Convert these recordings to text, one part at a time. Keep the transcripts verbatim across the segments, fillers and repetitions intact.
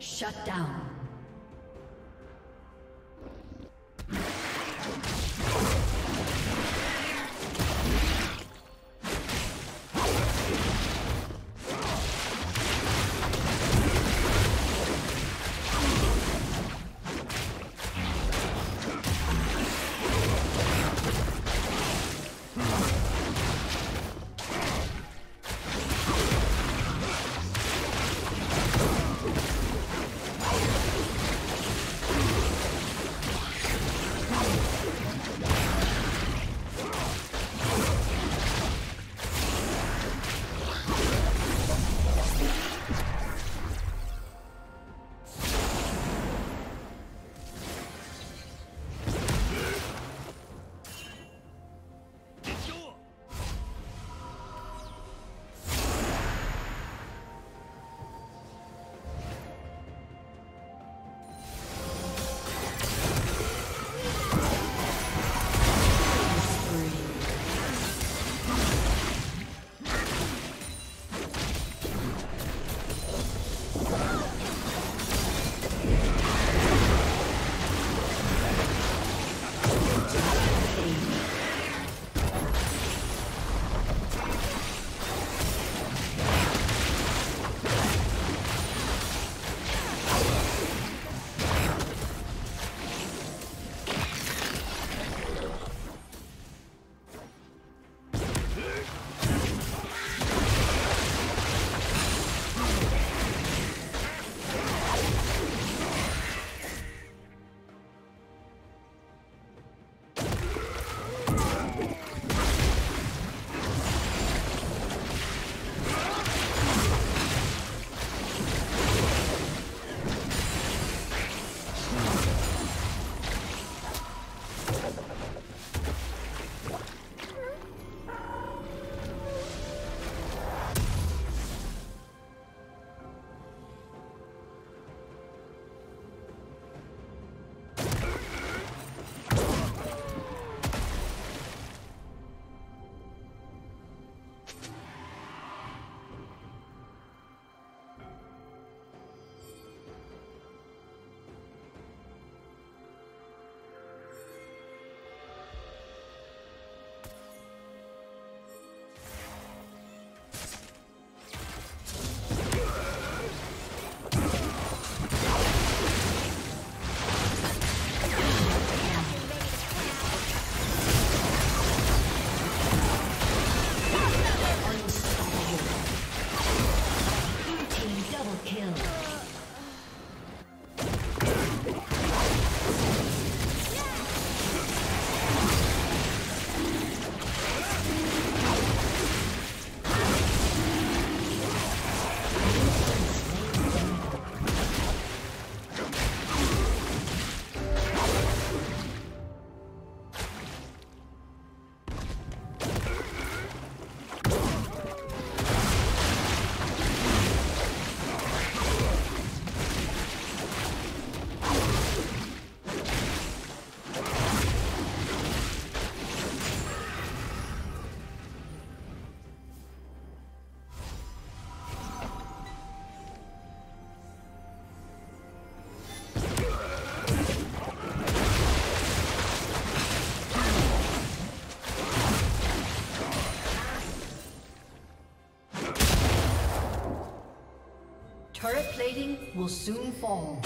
Shut down. Turret plating will soon fall.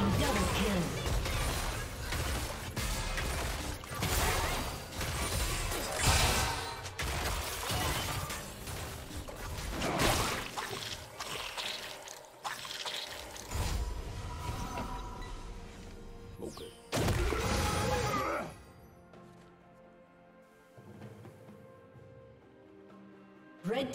Double kill. Red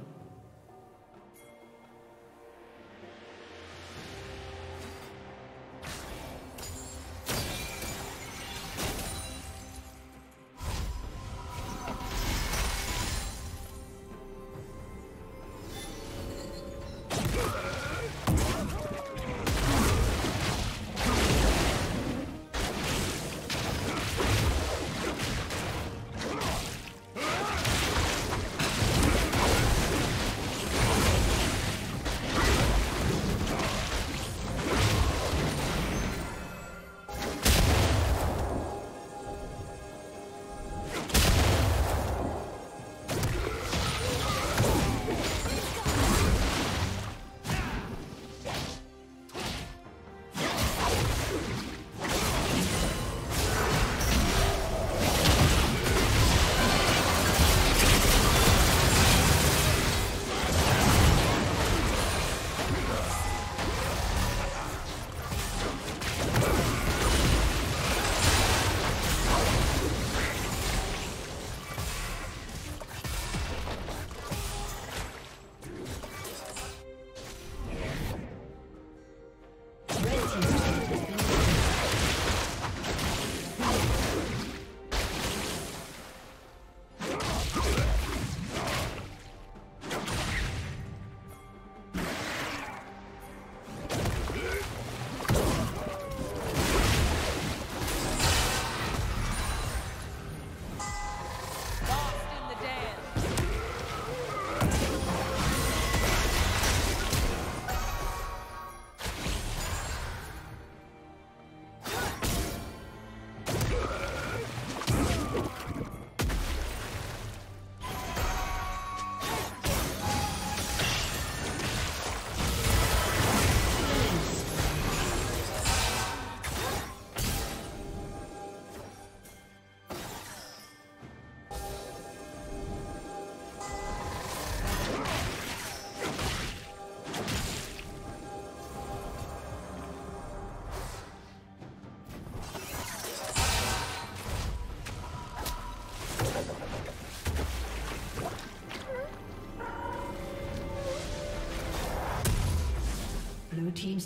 Blue Team's